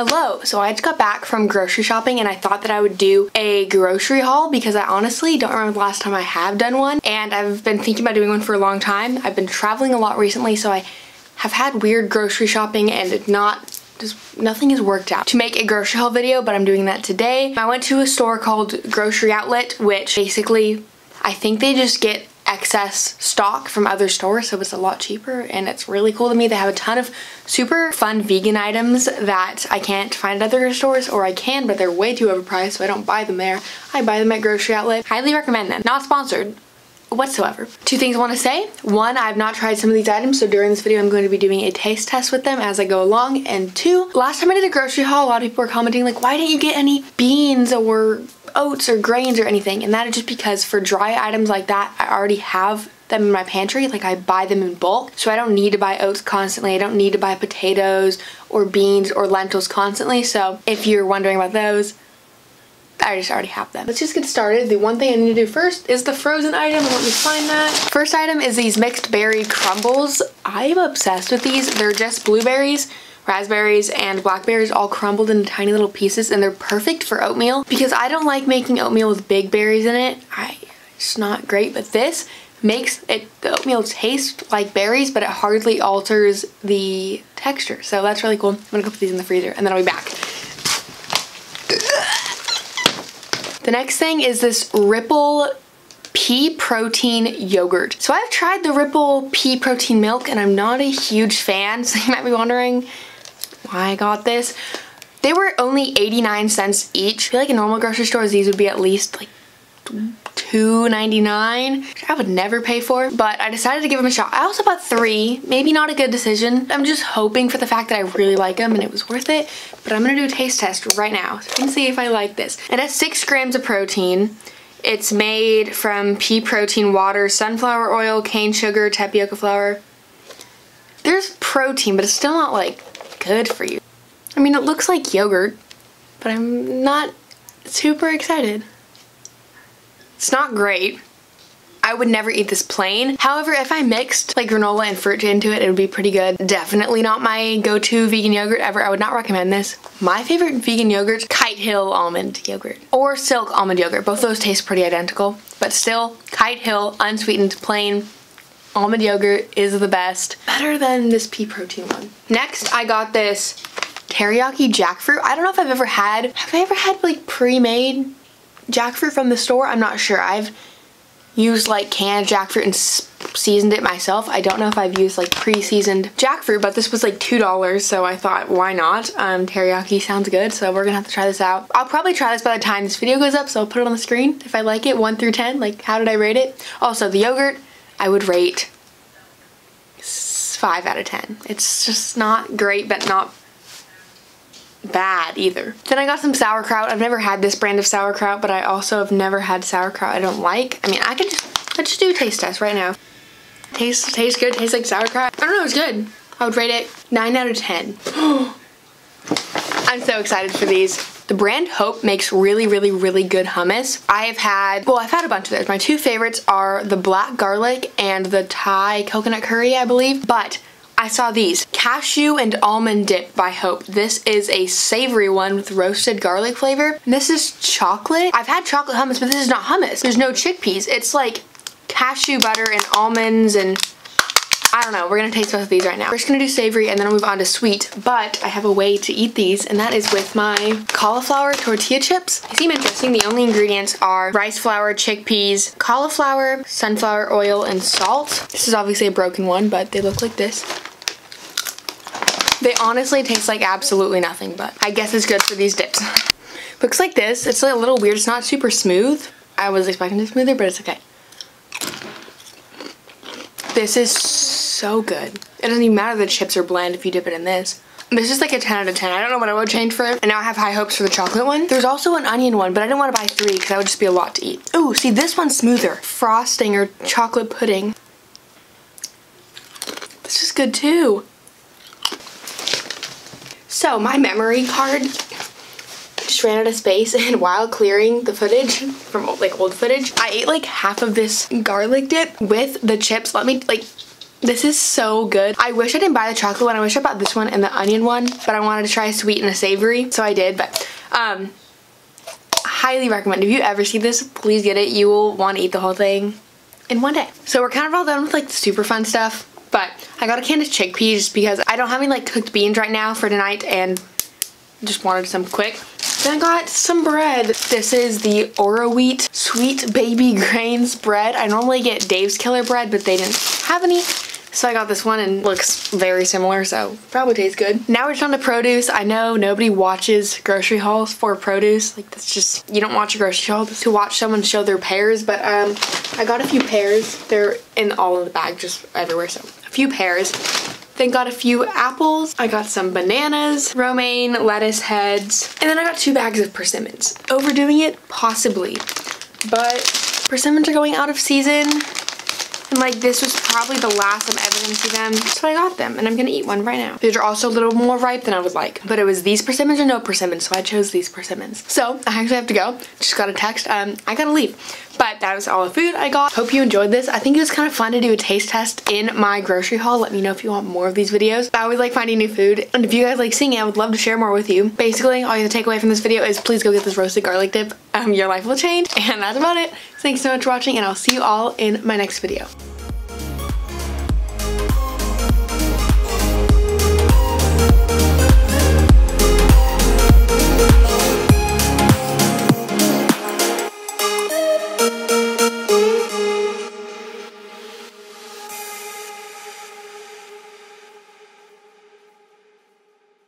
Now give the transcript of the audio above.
Hello! So I just got back from grocery shopping and I thought that I would do a grocery haul because I honestly don't remember the last time I have done one, and I've been thinking about doing one for a long time. I've been traveling a lot recently, so I have had weird grocery shopping and nothing has worked out to make a grocery haul video, but I'm doing that today. I went to a store called Grocery Outlet, which basically I think they just get excess stock from other stores, so it's a lot cheaper, and it's really cool to me. They have a ton of super fun vegan items that I can't find at other stores, or I can, but they're way too overpriced, so I don't buy them there. I buy them at Grocery Outlet. Highly recommend them. Not sponsored whatsoever. Two things I want to say. One, I've not tried some of these items, so during this video I'm going to be doing a taste test with them as I go along. And two, last time I did a grocery haul, a lot of people were commenting like, why didn't you get any beans or oats or grains or anything? And that is just because for dry items like that, I already have them in my pantry. Like, I buy them in bulk, so I don't need to buy oats constantly. I don't need to buy potatoes or beans or lentils constantly. So if you're wondering about those, I just already have them. Let's just get started. The one thing I need to do first is the frozen item. Let me find that. First item is these mixed berry crumbles. I am obsessed with these. They're just blueberries, raspberries, and blackberries all crumbled into tiny little pieces, and they're perfect for oatmeal because I don't like making oatmeal with big berries in it. It's not great, but this makes it, the oatmeal taste like berries, but it hardly alters the texture. So that's really cool. I'm gonna go put these in the freezer and then I'll be back. The next thing is this Ripple pea protein yogurt. So I've tried the Ripple pea protein milk and I'm not a huge fan, so you might be wondering why I got this. They were only 89 cents each. I feel like in normal grocery stores these would be at least like $2.99, which I would never pay for, but I decided to give them a shot. I also bought three, maybe not a good decision. I'm just hoping for the fact that I really like them and it was worth it, but I'm gonna do a taste test right now so I can see if I like this. It has 6 grams of protein. It's made from pea protein water, sunflower oil, cane sugar, tapioca flour. There's protein, but it's still not like good for you. I mean, it looks like yogurt, but I'm not super excited. It's not great. I would never eat this plain. However, if I mixed like granola and fruit into it, it would be pretty good. Definitely not my go-to vegan yogurt ever. I would not recommend this. My favorite vegan yogurt, Kite Hill almond yogurt or Silk almond yogurt. Both those taste pretty identical, but still, Kite Hill unsweetened plain almond yogurt is the best. Better than this pea protein one. Next, I got this teriyaki jackfruit. I don't know if I've ever had, like pre-made jackfruit from the store? I'm not sure. I've used like canned jackfruit and seasoned it myself. I don't know if I've used like pre-seasoned jackfruit, but this was like $2, so I thought, why not? Teriyaki sounds good, so we're gonna have to try this out. I'll probably try this by the time this video goes up, so I'll put it on the screen. If I like it, 1 through 10, like how did I rate it? Also, the yogurt, I would rate 5 out of 10. It's just not great, but not bad either. Then I got some sauerkraut. I've never had this brand of sauerkraut, but I also have never had sauerkraut I don't like. I mean, I could just, let's just do a taste test right now. Tastes good, tastes like sauerkraut. I don't know, it's good. I would rate it 9 out of 10. I'm so excited for these. The brand Hope makes really, really, really good hummus. I've had a bunch of theirs. My two favorites are the black garlic and the Thai coconut curry, I believe, but I saw these. Cashew and almond dip by Hope. This is a savory one with roasted garlic flavor. And this is chocolate. I've had chocolate hummus, but this is not hummus. There's no chickpeas. It's like cashew butter and almonds and I don't know. We're gonna taste both of these right now. We're just gonna do savory and then I'll move on to sweet, but I have a way to eat these, and that is with my cauliflower tortilla chips. They seem interesting. The only ingredients are rice flour, chickpeas, cauliflower, sunflower oil, and salt. This is obviously a broken one, but they look like this. They honestly taste like absolutely nothing, but I guess it's good for these dips. Looks like this. It's like a little weird. It's not super smooth. I was expecting it smoother, but it's okay. This is so good. It doesn't even matter the chips are bland if you dip it in this. This is like a 10 out of 10. I don't know what I would change for it. And now I have high hopes for the chocolate one. There's also an onion one, but I didn't want to buy three because that would just be a lot to eat. Ooh, see, this one's smoother. Frosting or chocolate pudding. This is good too. So my memory card just ran out of space, and while clearing the footage from old footage, I ate like half of this garlic dip with the chips. Let me like This is so good. I wish I didn't buy the chocolate one. I wish I bought this one and the onion one, but I wanted to try a sweet and a savory, so I did. But highly recommend. If you ever see this, please get it. You will want to eat the whole thing in one day. So we're kind of all done with like the super fun stuff, but I got a can of chickpeas just because I don't have any like cooked beans right now for tonight and just wanted some quick. Then I got some bread. This is the Oroweat Sweet Baby Grains bread. I normally get Dave's Killer bread, but they didn't have any. So I got this one and looks very similar, so probably tastes good. Now we're just on to produce. I know nobody watches grocery hauls for produce. Like that's just, you don't watch a grocery haul to watch someone show their pears, but I got a few pears. They're all in the bag, just everywhere, so a few pears. Then got a few apples. I got some bananas, romaine, lettuce heads, and then I got 2 bags of persimmons. Overdoing it? Possibly. But persimmons are going out of season. And like this was probably the last I'm ever gonna see them. So I got them and I'm gonna eat one right now. These are also a little more ripe than I would like. But it was these persimmons or no persimmons, so I chose these persimmons. So I actually have to go. Just got a text. I gotta leave. But that was all the food I got. Hope you enjoyed this. I think it was kind of fun to do a taste test in my grocery haul. Let me know if you want more of these videos. I always like finding new food. And if you guys like seeing it, I would love to share more with you. Basically, all you have to take away from this video is please go get this roasted garlic dip. Your life will change. And that's about it. Thanks so much for watching and I'll see you all in my next video.